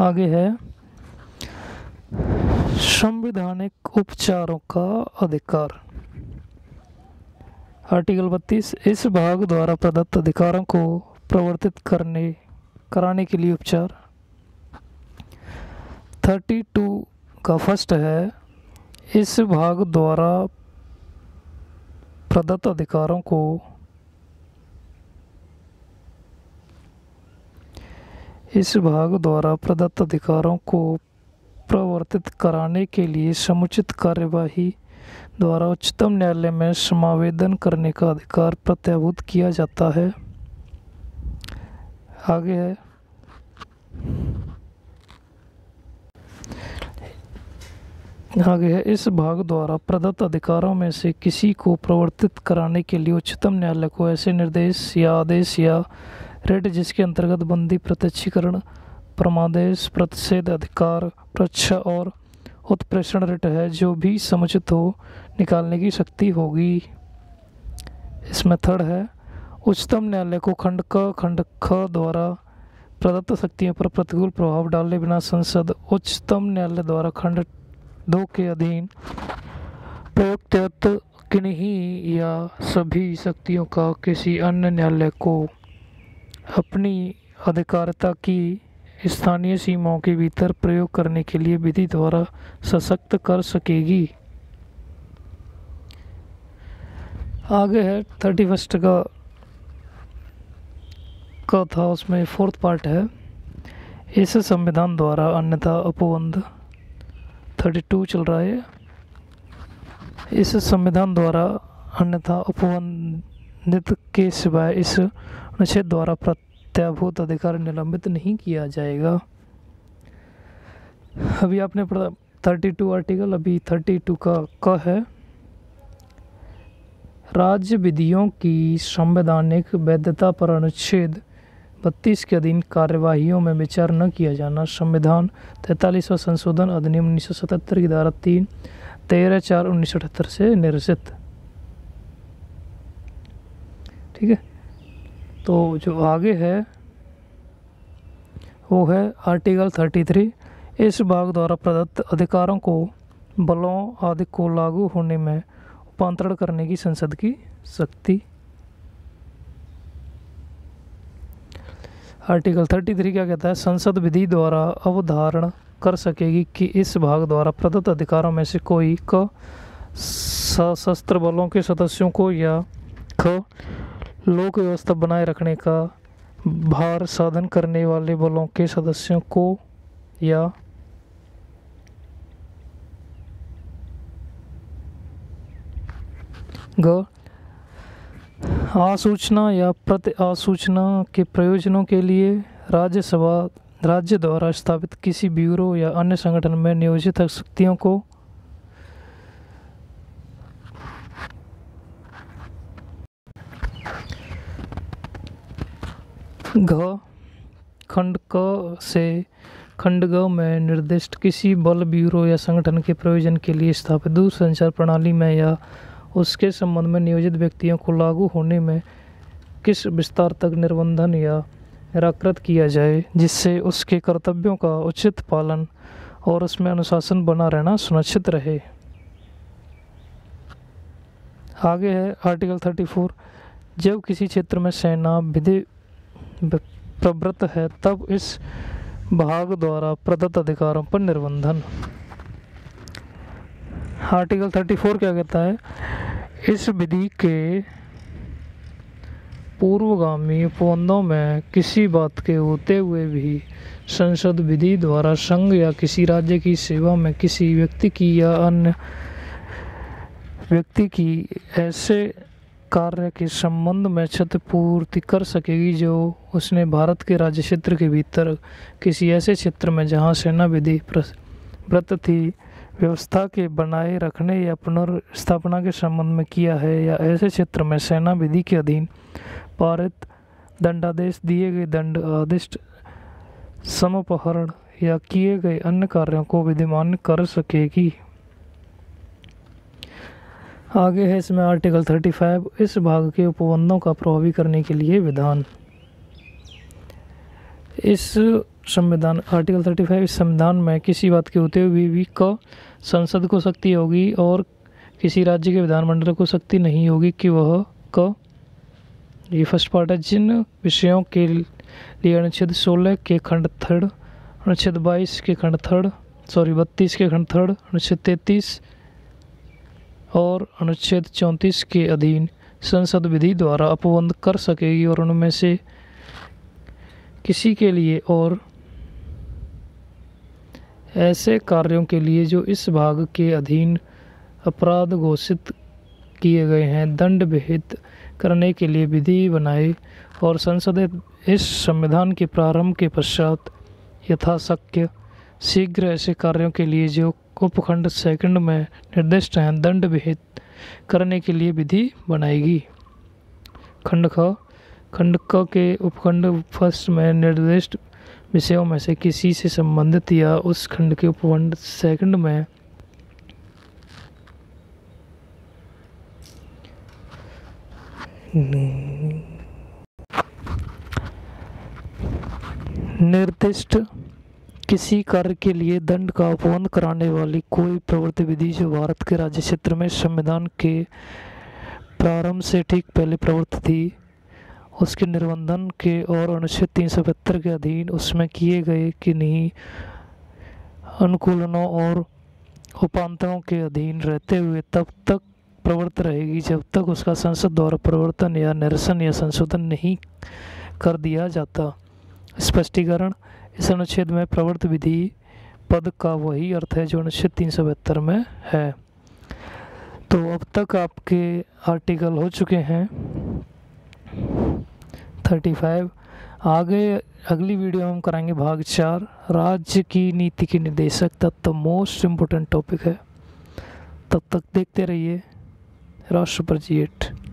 आगे है संवैधानिक उपचारों का अधिकार। आर्टिकल 32 इस भाग द्वारा प्रदत्त अधिकारों को प्रवर्तित कराने के लिए उपचार। 32 का फर्स्ट है इस भाग द्वारा प्रदत्त अधिकारों को प्रवर्तित कराने के लिए समुचित कार्यवाही द्वारा उच्चतम न्यायालय में समावेदन करने का अधिकार प्रत्याभूत किया जाता है। आगे है इस भाग द्वारा प्रदत्त अधिकारों में से किसी को प्रवर्तित कराने के लिए उच्चतम न्यायालय को ऐसे निर्देश या आदेश या रेट जिसके अंतर्गत बंदी, प्रत्यक्षीकरण, प्रमादेश, प्रतिषेध अधिकार, प्रच्छा और उत्प्रेषण रेट है जो भी समुचित हो, निकालने की शक्ति होगी। इसमें थर्ड है उच्चतम न्यायालय को खंड क, खंड ख द्वारा प्रदत्त शक्तियों पर प्रतिकूल प्रभाव डाले बिना संसद उच्चतम न्यायालय द्वारा खंड 2 के अधीन प्रयुक्त किन्हीं या सभी शक्तियों का किसी अन्य न्यायालय को अपनी अधिकारिता की स्थानीय सीमाओं के भीतर प्रयोग करने के लिए विधि द्वारा सशक्त कर सकेगी। आगे है 31 का था, उसमें फोर्थ पार्ट है इस संविधान द्वारा अन्यथा उपबंध। 32 चल रहा है। इस संविधान द्वारा अन्यथा उपबंधित के सिवाय इस अनुच्छेद द्वारा प्रत्याभूत अधिकार निलंबित नहीं किया जाएगा। अभी आपने 32 आर्टिकल, अभी 32 का क है राज्य विधियों की संवैधानिक वैधता पर अनुच्छेद 32 के अधीन कार्यवाहियों में विचार न किया जाना। संविधान 43वां संशोधन अधिनियम 1977 की धारा 3 13/4/1978 से निर्देशित। ठीक है, तो जो आगे है वो है आर्टिकल 33 इस भाग द्वारा प्रदत्त अधिकारों को बलों आदि को लागू होने में रूपांतरण करने की संसद की शक्ति। आर्टिकल 33 क्या कहता है संसद विधि द्वारा अवधारण कर सकेगी कि इस भाग द्वारा प्रदत्त अधिकारों में से कोई क सशस्त्र बलों के सदस्यों को या ख लोक व्यवस्था बनाए रखने का भार साधन करने वाले बलों के सदस्यों को या ग आसूचना या प्रति आसूचना के प्रयोजनों के लिए राज्यसभा राज्य द्वारा स्थापित किसी ब्यूरो या अन्य संगठन में नियोजित शक्तियों को। घ खंड क से खंड ग में निर्दिष्ट किसी बल, ब्यूरो या संगठन के प्रयोजन के लिए स्थापित दूरसंचार प्रणाली में या उसके संबंध में नियोजित व्यक्तियों को लागू होने में किस विस्तार तक निर्बंधन या निराकृत किया जाए जिससे उसके कर्तव्यों का उचित पालन और उसमें अनुशासन बना रहना सुनिश्चित रहे। आगे है आर्टिकल 34 जब किसी क्षेत्र में सेना विधि प्रवृत्त है तब इस भाग द्वारा प्रदत्त अधिकारों पर निर्बंधन। आर्टिकल 34 क्या कहता है इस विधि के पूर्वगामी उपबंधों में किसी बात के होते हुए भी संसद विधि द्वारा संघ या किसी राज्य की सेवा में किसी व्यक्ति की या अन्य व्यक्ति की ऐसे कार्य के संबंध में क्षतिपूर्ति कर सकेगी जो उसने भारत के राज्य क्षेत्र के भीतर किसी ऐसे क्षेत्र में जहां सेना विधि व्रत थी व्यवस्था के बनाए रखने या पुनर्स्थापना के संबंध में किया है या ऐसे क्षेत्र में सेना विधि के अधीन पारित दंडादेश, दिए गए दंड आदेश, समुपहरण या किए गए अन्य कार्यों को विधिमान कर सकेगी। आगे है इसमें आर्टिकल 35 इस भाग के उपबंधों का प्रभावी करने के लिए विधान। इस संविधान आर्टिकल 35 इस संविधान में किसी बात के होते हुए भी क संसद को शक्ति होगी और किसी राज्य के विधानमंडल को शक्ति नहीं होगी कि वह क। ये फर्स्ट पार्ट है। जिन विषयों के लिए अनुच्छेद 16 के खंड थर्ड, अनुच्छेद 22 के खंड थर्ड, 32 के खंड थर्ड, अनुच्छेद 33 और अनुच्छेद 34 के अधीन संसद विधि द्वारा अपबंध कर सकेगी और उनमें से किसी के लिए और ऐसे कार्यों के लिए जो इस भाग के अधीन अपराध घोषित किए गए हैं, दंड विहित करने के लिए विधि बनाए और संसद इस संविधान के प्रारंभ के पश्चात यथाशक्य शीघ्र ऐसे कार्यों के लिए जो उपखंड सेकंड में निर्दिष्ट हैं, दंड विहित करने के लिए विधि बनाएगी। खंड ख। खंड क के उपखंड फर्स्ट में निर्दिष्ट विषयों में से किसी से संबंधित या उस खंड के उपखंड सेकंड में निर्दिष्ट किसी कार्य के लिए दंड का अपबंध कराने वाली कोई प्रवृत्ति विधि जो भारत के राज्य क्षेत्र में संविधान के प्रारंभ से ठीक पहले प्रवृत्त थी, उसके निर्बंधन के और अनुच्छेद 375 के अधीन उसमें किए गए किन्हीं अनुकूलनों और उपांतरों के अधीन रहते हुए तब तक प्रवृत्त रहेगी जब तक उसका संसद द्वारा परिवर्तन या निरसन या संशोधन नहीं कर दिया जाता। स्पष्टीकरण। इस अनुच्छेद में प्रवृत्त विधि पद का वही अर्थ है जो अनुच्छेद 372 में है। तो अब तक आपके आर्टिकल हो चुके हैं 35। आगे अगली वीडियो में हम कराएंगे भाग 4, राज्य की नीति के निर्देशक, तब तो मोस्ट इम्पोर्टेंट टॉपिक है। तब तक देखते रहिए राष्ट्र पर जी8।